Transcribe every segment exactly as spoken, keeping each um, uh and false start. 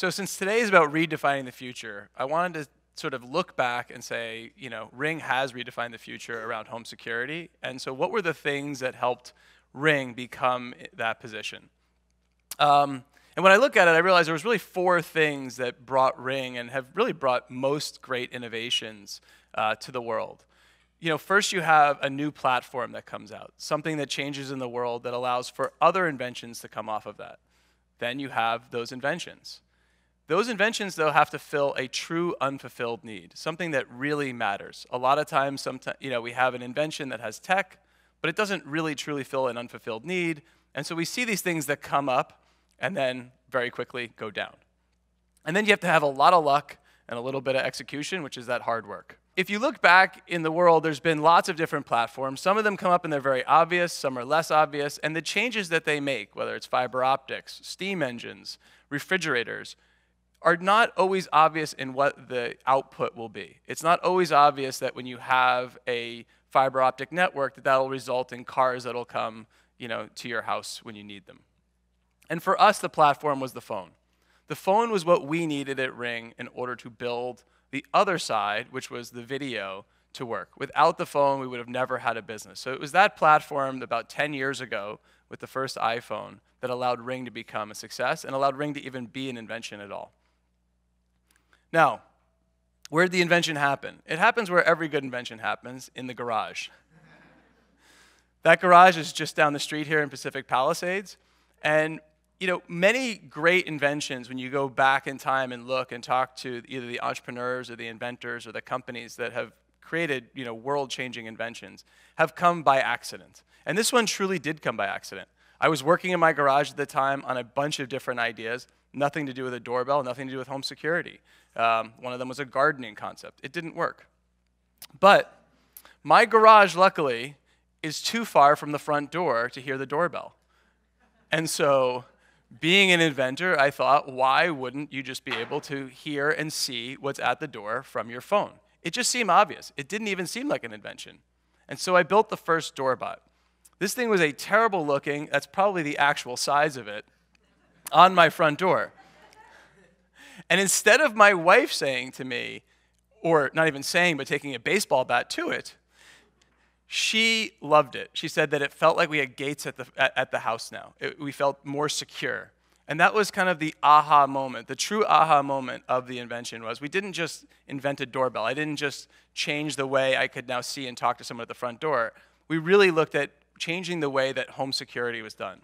So since today is about redefining the future, I wanted to sort of look back and say, you know, Ring has redefined the future around home security. And so what were the things that helped Ring become that position? Um, and when I look at it, I realized there was really four things that brought Ring and have really brought most great innovations uh, to the world. You know, first you have a new platform that comes out, something that changes in the world that allows for other inventions to come off of that. Then you have those inventions. Those inventions, though, have to fill a true unfulfilled need, something that really matters. A lot of times, sometimes, you know, we have an invention that has tech, but it doesn't really truly fill an unfulfilled need. And so we see these things that come up and then very quickly go down. And then you have to have a lot of luck and a little bit of execution, which is that hard work. If you look back in the world, there's been lots of different platforms. Some of them come up and they're very obvious, some are less obvious, and the changes that they make, whether it's fiber optics, steam engines, refrigerators, are not always obvious in what the output will be. It's not always obvious that when you have a fiber optic network that that'll result in cars that'll come, you know, to your house when you need them. And for us, the platform was the phone. The phone was what we needed at Ring in order to build the other side, which was the video, to work. Without the phone, we would have never had a business. So it was that platform about ten years ago with the first iPhone that allowed Ring to become a success and allowed Ring to even be an invention at all. Now, where did the invention happen? It happens where every good invention happens, in the garage. That garage is just down the street here in Pacific Palisades. And you know, many great inventions, when you go back in time and look and talk to either the entrepreneurs or the inventors or the companies that have created, you know, world-changing inventions, have come by accident. And this one truly did come by accident. I was working in my garage at the time on a bunch of different ideas, nothing to do with a doorbell, nothing to do with home security. Um, one of them was a gardening concept. It didn't work. But my garage, luckily, is too far from the front door to hear the doorbell. And so, being an inventor, I thought, why wouldn't you just be able to hear and see what's at the door from your phone? It just seemed obvious. It didn't even seem like an invention. And so I built the first doorbot. This thing was a terrible looking, that's probably the actual size of it, on my front door. And instead of my wife saying to me, or not even saying, but taking a baseball bat to it, she loved it. She said that it felt like we had gates at the, at the house now. It, we felt more secure. And that was kind of the aha moment. The true aha moment of the invention was we didn't just invent a doorbell. I didn't just change the way I could now see and talk to someone at the front door. We really looked at changing the way that home security was done.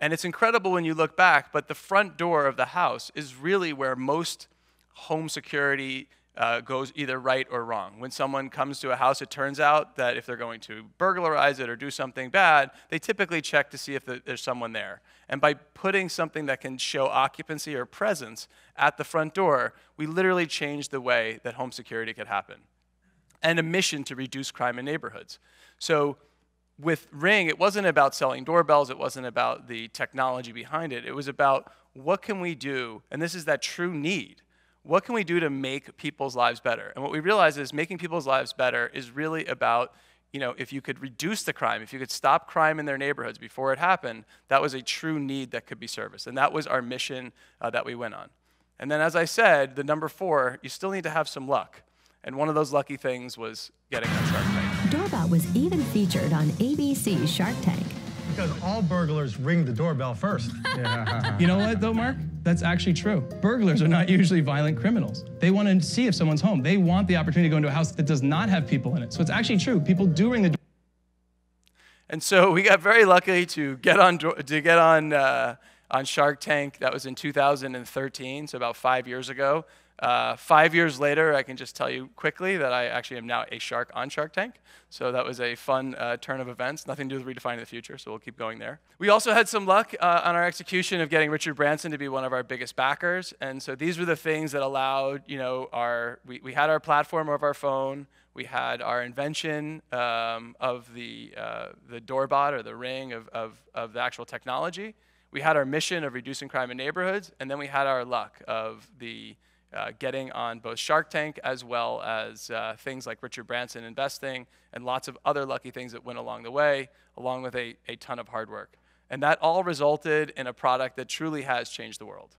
And it's incredible when you look back, but the front door of the house is really where most home security uh, goes either right or wrong. When someone comes to a house, it turns out that if they're going to burglarize it or do something bad, they typically check to see if there's someone there. And by putting something that can show occupancy or presence at the front door, we literally changed the way that home security could happen. And a mission to reduce crime in neighborhoods. So with Ring, it wasn't about selling doorbells, it wasn't about the technology behind it, it was about what can we do, and this is that true need, what can we do to make people's lives better? And what we realized is making people's lives better is really about, you know, if you could reduce the crime, if you could stop crime in their neighborhoods before it happened, that was a true need that could be serviced. And that was our mission uh, that we went on. And then as I said, the number four, you still need to have some luck. And one of those lucky things was getting on Shark Tank. Doorbot was even featured on A B C's Shark Tank. Because all burglars ring the doorbell first. Yeah. You know what, though, Mark? That's actually true. Burglars are not usually violent criminals. They want to see if someone's home. They want the opportunity to go into a house that does not have people in it. So it's actually true. People do ring the doorbell. And so we got very lucky to get on, to get on, uh, on Shark Tank. That was in two thousand thirteen, so about five years ago. Uh, five years later, I can just tell you quickly that I actually am now a shark on Shark Tank. So that was a fun uh, turn of events. Nothing to do with redefining the future, so we'll keep going there. We also had some luck uh, on our execution of getting Richard Branson to be one of our biggest backers. And so these were the things that allowed, you know, our, we, we had our platform of our phone. We had our invention um, of the, uh, the doorbot or the ring of, of, of the actual technology. We had our mission of reducing crime in neighborhoods. And then we had our luck of the Uh, getting on both Shark Tank as well as uh, things like Richard Branson investing and lots of other lucky things that went along the way, along with a, a ton of hard work. And that all resulted in a product that truly has changed the world.